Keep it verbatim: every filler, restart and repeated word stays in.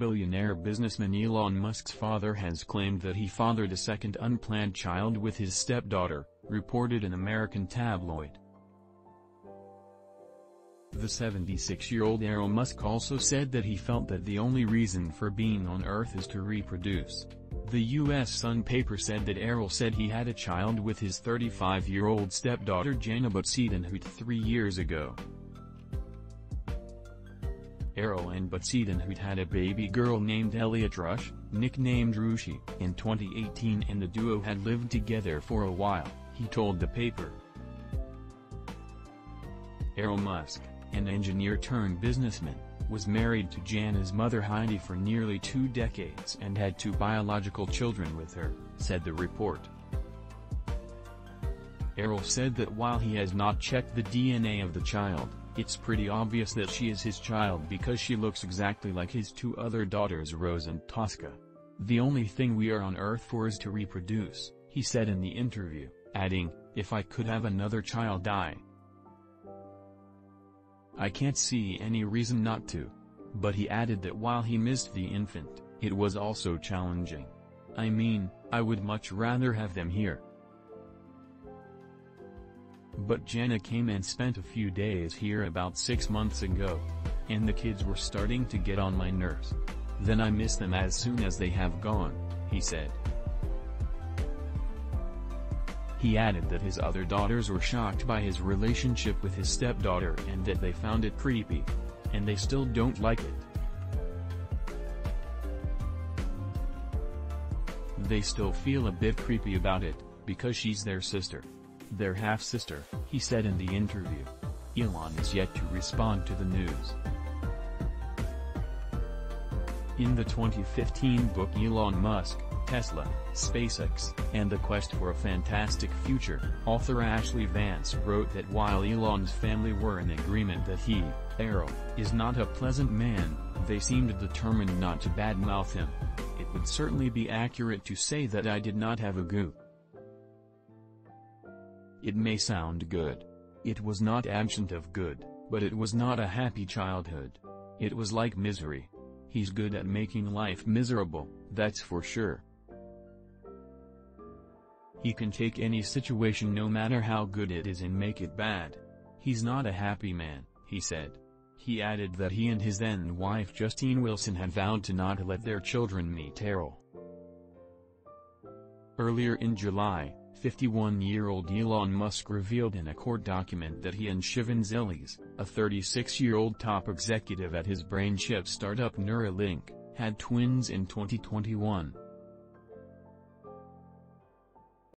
billionaire businessman Elon Musk's father has claimed that he fathered a second unplanned child with his stepdaughter, reported an American tabloid. The seventy-six-year-old Errol Musk also said that he felt that the only reason for being on Earth is to reproduce. The U S Sun paper said that Errol said he had a child with his thirty-five-year-old stepdaughter Jana Bezuidenhout three years ago. Errol and Bezuidenhout had a baby girl named Elliot Rush, nicknamed Rushi, in twenty eighteen, and the duo had lived together for a while, he told the paper. Errol Musk, an engineer-turned-businessman, was married to Jana's mother Heidi for nearly two decades and had two biological children with her, said the report. Errol said that while he has not checked the D N A of the child, it's pretty obvious that she is his child because she looks exactly like his two other daughters Rose and Tosca. The only thing we are on Earth for is to reproduce, he said in the interview, adding, if I could have another child I... I can't see any reason not to. But he added that while he missed the infant, it was also challenging. I mean, I would much rather have them here. But Jana came and spent a few days here about six months ago. And the kids were starting to get on my nerves. Then I miss them as soon as they have gone, he said. He added that his other daughters were shocked by his relationship with his stepdaughter and that they found it creepy. And they still don't like it. They still feel a bit creepy about it, because she's their sister. Their half-sister, he said in the interview. Elon is yet to respond to the news. In the twenty fifteen book Elon Musk, Tesla, SpaceX, and the Quest for a Fantastic Future, author Ashlee Vance wrote that while Elon's family were in agreement that he, Errol, is not a pleasant man, they seemed determined not to badmouth him. It would certainly be accurate to say that I did not have a go. It may sound good. It was not absent of good, but it was not a happy childhood. It was like misery. He's good at making life miserable, that's for sure. He can take any situation no matter how good it is and make it bad. He's not a happy man, he said. He added that he and his then wife Justine Wilson had vowed to not let their children meet Errol. Earlier in July, fifty-one-year-old Elon Musk revealed in a court document that he and Shivon Zilis, a thirty-six-year-old top executive at his brainchip startup Neuralink, had twins in twenty twenty-one.